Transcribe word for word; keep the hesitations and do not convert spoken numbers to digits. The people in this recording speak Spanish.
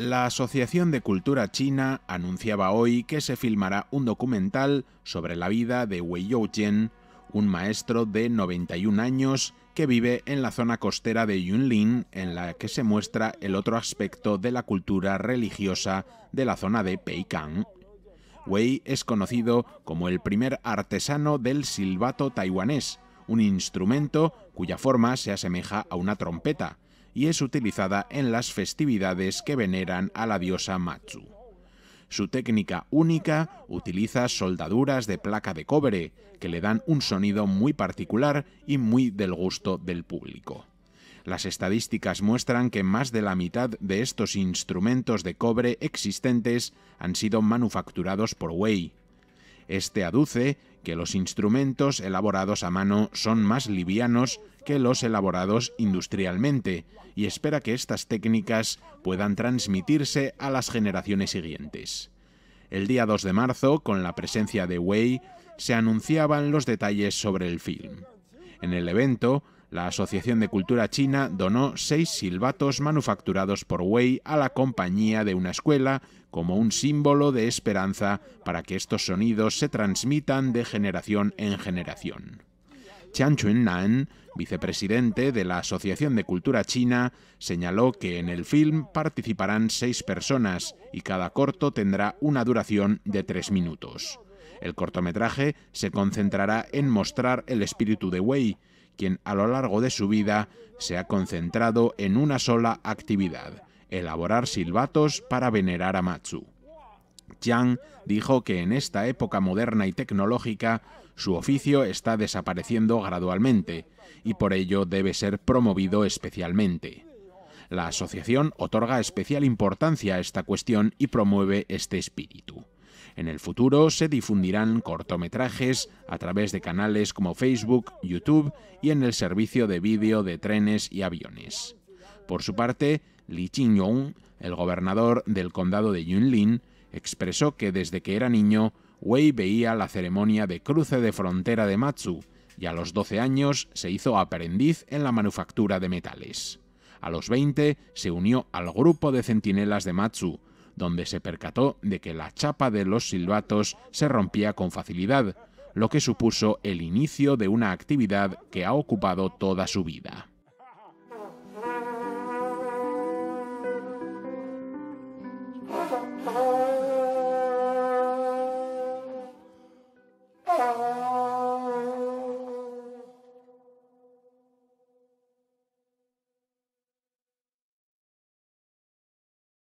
La Asociación de Cultura China anunciaba hoy que se filmará un documental sobre la vida de Wei You-chien, un maestro de noventa y un años que vive en la zona costera de Yunlin, en la que se muestra el otro aspecto de la cultura religiosa de la zona de Pei-kang. Wei es conocido como el primer artesano del silbato taiwanés, un instrumento cuya forma se asemeja a una trompeta, y es utilizada en las festividades que veneran a la diosa Matsu. Su técnica única utiliza soldaduras de placa de cobre, que le dan un sonido muy particular y muy del gusto del público. Las estadísticas muestran que más de la mitad de estos instrumentos de cobre existentes han sido manufacturados por Wei. Este aduce que los instrumentos elaborados a mano son más livianos que los elaborados industrialmente y espera que estas técnicas puedan transmitirse a las generaciones siguientes. El día dos de marzo, con la presencia de Wei, se anunciaban los detalles sobre el film. En el evento, la Asociación de Cultura China donó seis silbatos manufacturados por Wei a la compañía de una escuela como un símbolo de esperanza para que estos sonidos se transmitan de generación en generación. Chan Chun-nan, vicepresidente de la Asociación de Cultura China, señaló que en el film participarán seis personas y cada corto tendrá una duración de tres minutos. El cortometraje se concentrará en mostrar el espíritu de Wei, quien a lo largo de su vida se ha concentrado en una sola actividad, elaborar silbatos para venerar a Matsu. Chan dijo que en esta época moderna y tecnológica su oficio está desapareciendo gradualmente y por ello debe ser promovido especialmente. La asociación otorga especial importancia a esta cuestión y promueve este espíritu. En el futuro se difundirán cortometrajes a través de canales como Facebook, YouTube y en el servicio de vídeo de trenes y aviones. Por su parte, Li Ching-yong, el gobernador del condado de Yunlin, expresó que desde que era niño, Wei veía la ceremonia de cruce de frontera de Matsu y a los doce años se hizo aprendiz en la manufactura de metales. A los veinte se unió al grupo de centinelas de Matsu, donde se percató de que la chapa de los silbatos se rompía con facilidad, lo que supuso el inicio de una actividad que ha ocupado toda su vida.